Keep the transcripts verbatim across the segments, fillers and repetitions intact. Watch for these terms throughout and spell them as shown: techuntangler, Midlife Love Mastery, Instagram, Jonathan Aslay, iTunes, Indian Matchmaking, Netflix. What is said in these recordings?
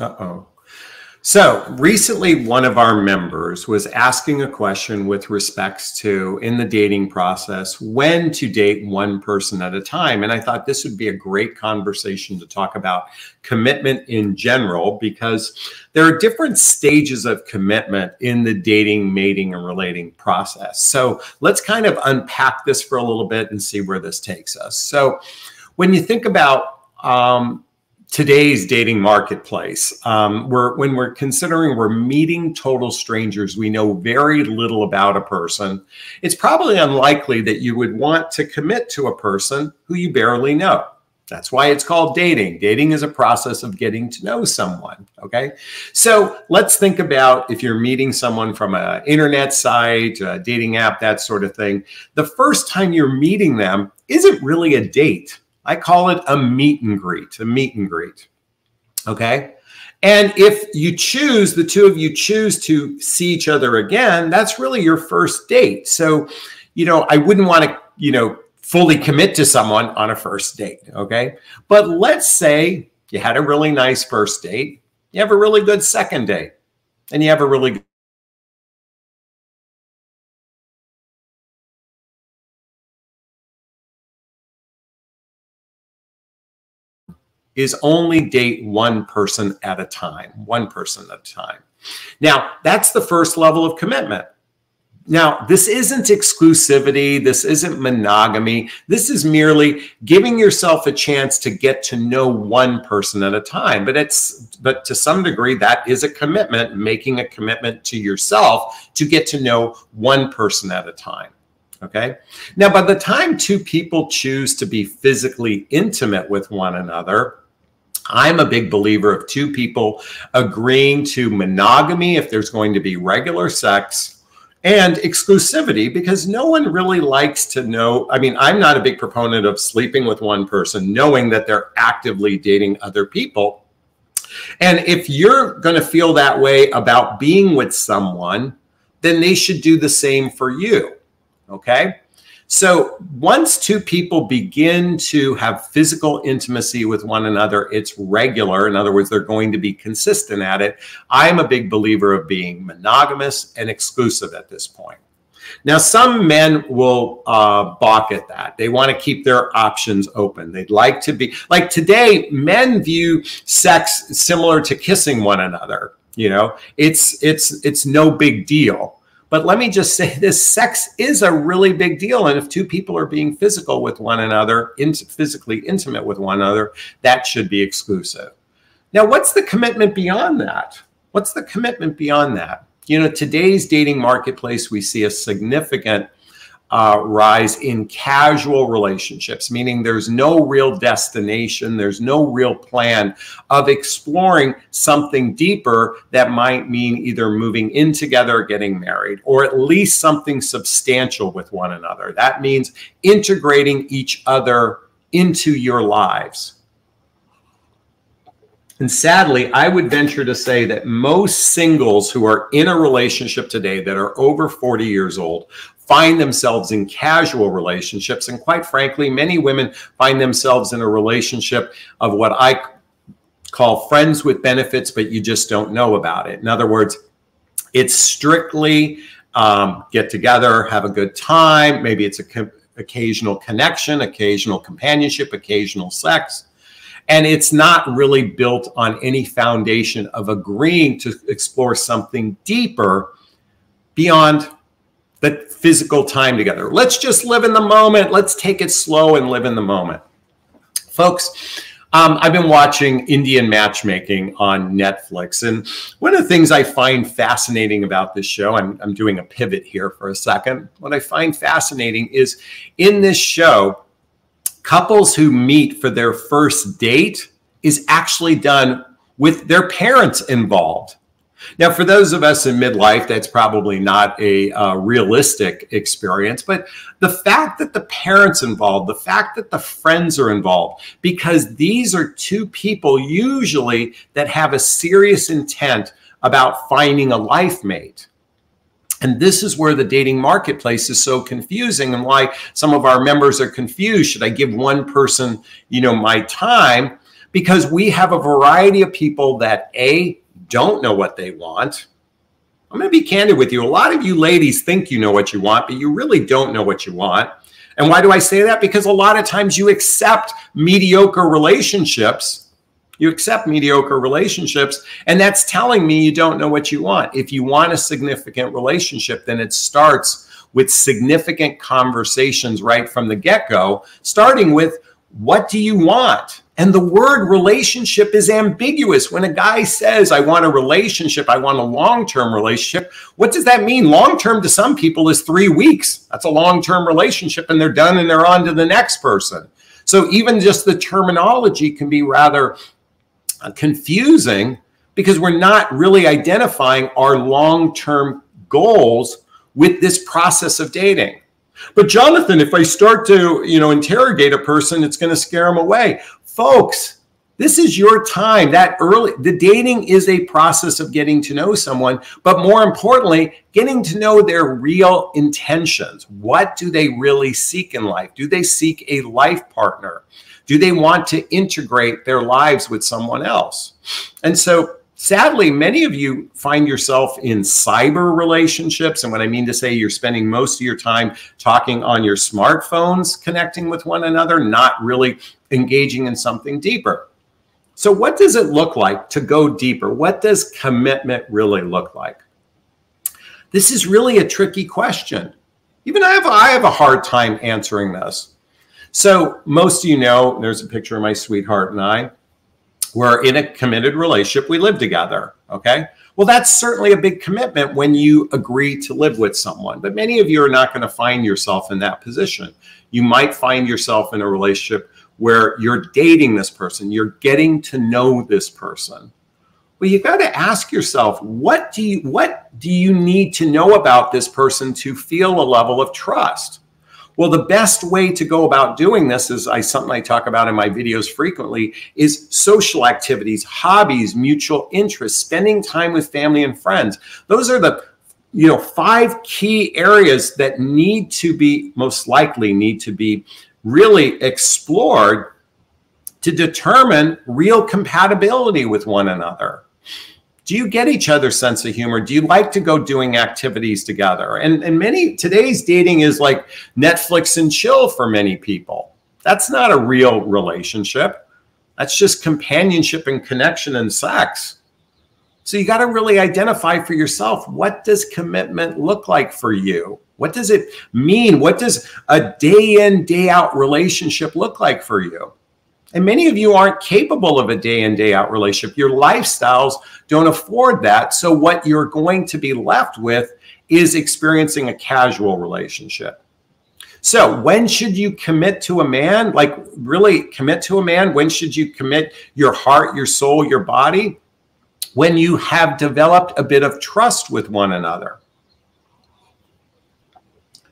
Uh-oh. So recently, one of our members was asking a question with respects to, in the dating process, when to date one person at a time. And I thought this would be a great conversation to talk about commitment in general, because there are different stages of commitment in the dating, mating, and relating process. So let's kind of unpack this for a little bit and see where this takes us. So when you think about um, today's dating marketplace, um, we're, when we're considering we're meeting total strangers, we know very little about a person. It's probably unlikely that you would want to commit to a person who you barely know. That's why it's called dating. Dating is a process of getting to know someone, okay? So let's think about if you're meeting someone from an internet site, a dating app, that sort of thing. The first time you're meeting them isn't really a date. I call it a meet and greet, a meet and greet, okay? And if you choose, the two of you choose to see each other again, that's really your first date. So, you know, I wouldn't want to, you know, fully commit to someone on a first date, okay? But let's say you had a really nice first date, you have a really good second date, and you have a really good is only date one person at a time, one person at a time. Now, that's the first level of commitment. Now, this isn't exclusivity. This isn't monogamy. This is merely giving yourself a chance to get to know one person at a time. But it's, but to some degree, that is a commitment, making a commitment to yourself to get to know one person at a time. Okay. Now, by the time two people choose to be physically intimate with one another, I'm a big believer of two people agreeing to monogamy if there's going to be regular sex, and exclusivity, because no one really likes to know. I mean, I'm not a big proponent of sleeping with one person, knowing that they're actively dating other people. And if you're going to feel that way about being with someone, then they should do the same for you. Okay. So once two people begin to have physical intimacy with one another, it's regular. In other words, they're going to be consistent at it. I'm a big believer of being monogamous and exclusive at this point. Now, some men will uh, balk at that. They want to keep their options open. They'd like to be like today, men view sex similar to kissing one another. You know, it's, it's, it's no big deal. But let me just say this, sex is a really big deal. And if two people are being physical with one another, in, physically intimate with one another, that should be exclusive. Now, what's the commitment beyond that? What's the commitment beyond that? You know, today's dating marketplace, we see a significant uh, rise in casual relationships, meaning there's no real destination. There's no real plan of exploring something deeper that might mean either moving in together or getting married, or at least something substantial with one another. That means integrating each other into your lives. And sadly, I would venture to say that most singles who are in a relationship today that are over forty years old find themselves in casual relationships. And quite frankly, many women find themselves in a relationship of what I call friends with benefits, but you just don't know about it. In other words, it's strictly um, get together, have a good time. Maybe it's a co- occasional connection, occasional companionship, occasional sex. And it's not really built on any foundation of agreeing to explore something deeper beyond the physical time together. Let's just live in the moment. Let's take it slow and live in the moment. Folks, um, I've been watching Indian Matchmaking on Netflix. And one of the things I find fascinating about this show, I'm, I'm doing a pivot here for a second. What I find fascinating is in this show, couples who meet for their first date is actually done with their parents involved. Now, for those of us in midlife, that's probably not a uh, realistic experience, but the fact that the parents involved, the fact that the friends are involved, because these are two people usually that have a serious intent about finding a life mate. And this is where the dating marketplace is so confusing and why some of our members are confused. Should I give one person, you know, my time? because we have a variety of people that A, don't know what they want. I'm going to be candid with you. A lot of you ladies think you know what you want, but you really don't know what you want. And why do I say that? Because a lot of times you accept mediocre relationships. You accept mediocre relationships, and that's telling me you don't know what you want. If you want a significant relationship, then it starts with significant conversations right from the get-go, starting with, what do you want? And the word relationship is ambiguous. When a guy says, I want a relationship, I want a long-term relationship, what does that mean? Long-term to some people is three weeks. That's a long-term relationship, and they're done and they're on to the next person. So even just the terminology can be rather confusing because we're not really identifying our long-term goals with this process of dating. But Jonathan, if I start to, you know, interrogate a person, it's going to scare them away. Folks, this is your time. That early, the dating is a process of getting to know someone, but more importantly, getting to know their real intentions. What do they really seek in life? Do they seek a life partner? Do they want to integrate their lives with someone else? And so sadly, many of you find yourself in cyber relationships. And what I mean to say, you're spending most of your time talking on your smartphones, connecting with one another, not really engaging in something deeper. So what does it look like to go deeper? What does commitment really look like? This is really a tricky question. Even I have, I have a hard time answering this. So most of you know, there's a picture of my sweetheart and I. We're in a committed relationship. We live together, okay? Well, that's certainly a big commitment when you agree to live with someone. But many of you are not going to find yourself in that position. You might find yourself in a relationship where you're dating this person. You're getting to know this person. Well, you've got to ask yourself, what do you, what do you need to know about this person to feel a level of trust? Well, the best way to go about doing this is I, something I talk about in my videos frequently is social activities, hobbies, mutual interests, spending time with family and friends. Those are the, you know, five key areas that need to be, most likely need to be really explored to determine real compatibility with one another. Do you get each other's sense of humor? Do you like to go doing activities together? And, and many, today's dating is like Netflix and chill for many people. That's not a real relationship. That's just companionship and connection and sex. So you got to really identify for yourself, what does commitment look like for you? What does it mean? What does a day in, day out relationship look like for you? And many of you aren't capable of a day in, day out relationship. Your lifestyles don't afford that. So what you're going to be left with is experiencing a casual relationship. So when should you commit to a man? Like really commit to a man? When should you commit your heart, your soul, your body? When you have developed a bit of trust with one another.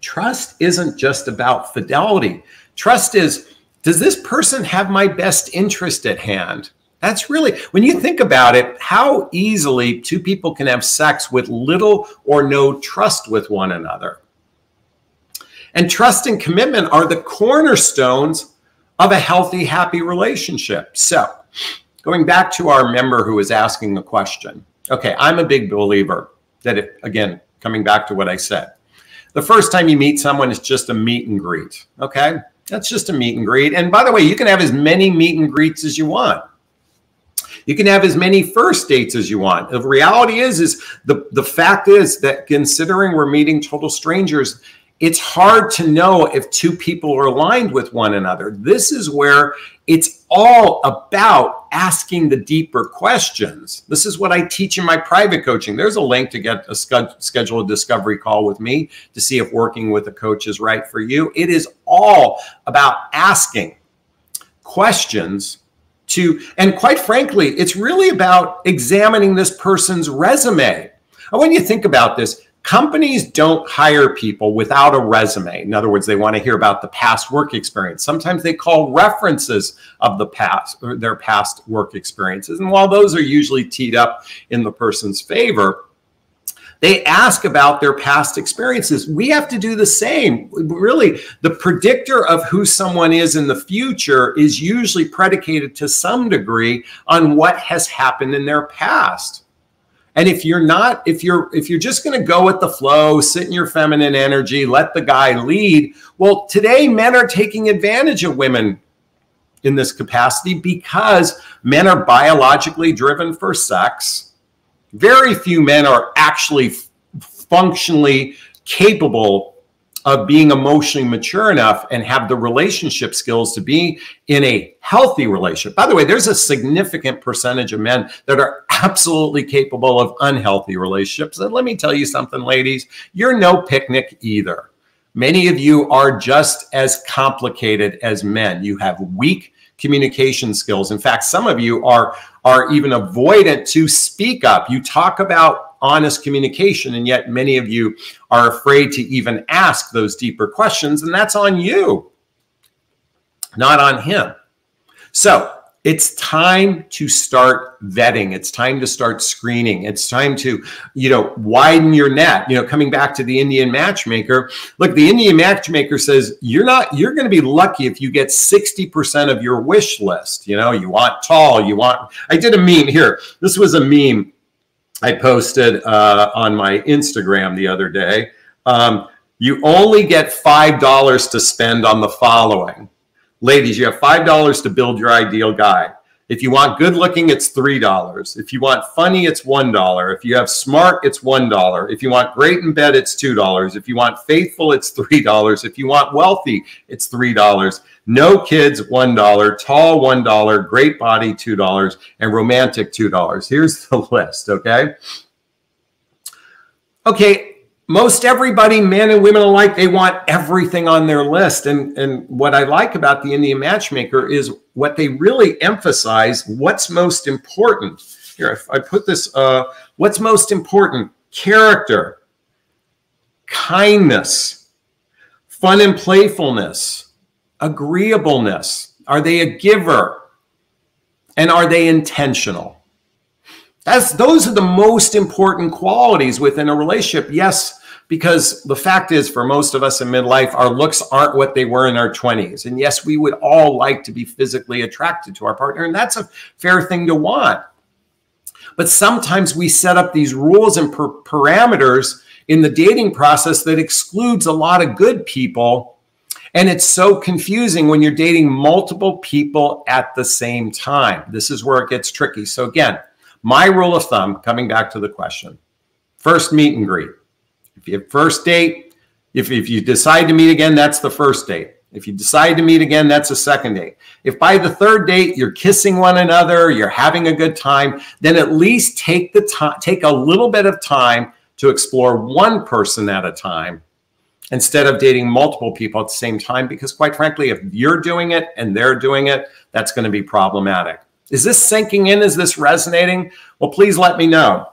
Trust isn't just about fidelity. Trust is, does this person have my best interest at hand? That's really, when you think about it, how easily two people can have sex with little or no trust with one another. And trust and commitment are the cornerstones of a healthy, happy relationship. So going back to our member who was asking the question, okay, I'm a big believer that, it, again, coming back to what I said, the first time you meet someone, it's just a meet and greet, okay? That's just a meet and greet. And by the way, you can have as many meet and greets as you want. You can have as many first dates as you want. The reality is, is the, the fact is that considering we're meeting total strangers, it's hard to know if two people are aligned with one another. This is where it's all about asking the deeper questions. This is what I teach in my private coaching. There's a link to get a schedule a discovery call with me to see if working with a coach is right for you. It is all about asking questions to, and quite frankly, it's really about examining this person's resume. I want you to think about this. Companies don't hire people without a resume. In other words, they want to hear about the past work experience. Sometimes they call references of the past or their past work experiences. And while those are usually teed up in the person's favor, They ask about their past experiences. We have to do the same. Really, the predictor of who someone is in the future is usually predicated to some degree on what has happened in their past. And if you're not, if you're, if you're just going to go with the flow, sit in your feminine energy, let the guy lead. Well, today men are taking advantage of women in this capacity because men are biologically driven for sex. Very few men are actually functionally capable of being emotionally mature enough and have the relationship skills to be in a healthy relationship. By the way, there's a significant percentage of men that are absolutely capable of unhealthy relationships. And let me tell you something, ladies, you're no picnic either. Many of you are just as complicated as men. You have weak communication skills. In fact, some of you are, are even avoidant to speak up. You talk about honest communication, and yet many of you are afraid to even ask those deeper questions, and that's on you, not on him. So it's time to start vetting. It's time to start screening. It's time to, you know, widen your net. You know, coming back to the Indian matchmaker, look, the Indian matchmaker says you're not, you're going to be lucky if you get sixty percent of your wish list. You know, you want tall, you want, I did a meme here. This was a meme I posted uh, on my Instagram the other day. Um, you only get five dollars to spend on the following. Ladies, you have five dollars to build your ideal guy. If you want good looking, it's three dollars. If you want funny, it's one dollar. If you have smart, it's one dollar. If you want great in bed, it's two dollars. If you want faithful, it's three dollars. If you want wealthy, it's three dollars. No kids, one dollar. Tall, one dollar. Great body, two dollars. And romantic, two dollars. Here's the list, okay? Okay. Most everybody, men and women alike, they want everything on their list. And, and what I like about the Indian matchmaker is what they really emphasize, what's most important. Here, I, I put this, uh, what's most important? Character, kindness, fun and playfulness, agreeableness. Are they a giver? And are they intentional? That's, those are the most important qualities within a relationship. Yes, because the fact is for most of us in midlife, our looks aren't what they were in our twenties. And yes, we would all like to be physically attracted to our partner. And that's a fair thing to want. But sometimes we set up these rules and per parameters in the dating process that excludes a lot of good people. And it's so confusing when you're dating multiple people at the same time. This is where it gets tricky. So again, my rule of thumb, coming back to the question, first meet and greet. If you have first date, if, if you decide to meet again, that's the first date. If you decide to meet again, that's a second date. If by the third date, you're kissing one another, you're having a good time, then at least take the time, take a little bit of time to explore one person at a time instead of dating multiple people at the same time. Because quite frankly, if you're doing it and they're doing it, that's going to be problematic. Is this sinking in? Is this resonating? Well, please let me know.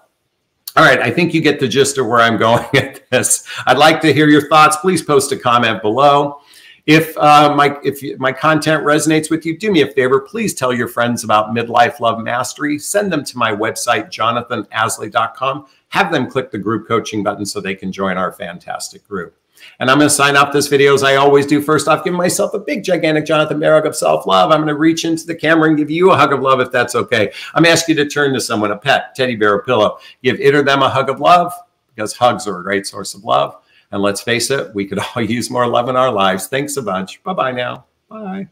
All right, I think you get the gist of where I'm going at this. I'd like to hear your thoughts. Please post a comment below. If uh, my if you, my content resonates with you, do me a favor. Please tell your friends about Midlife Love Mastery. Send them to my website, jonathan aslay dot com. Have them click the group coaching button so they can join our fantastic group. And I'm going to sign off this video as I always do. First off, give myself a big, gigantic Jonathan Merrick of self-love. I'm going to reach into the camera and give you a hug of love if that's okay. I'm asking you to turn to someone, a pet, teddy bear, a pillow. Give it or them a hug of love because hugs are a great source of love. And let's face it, we could all use more love in our lives. Thanks a bunch. Bye-bye now. Bye.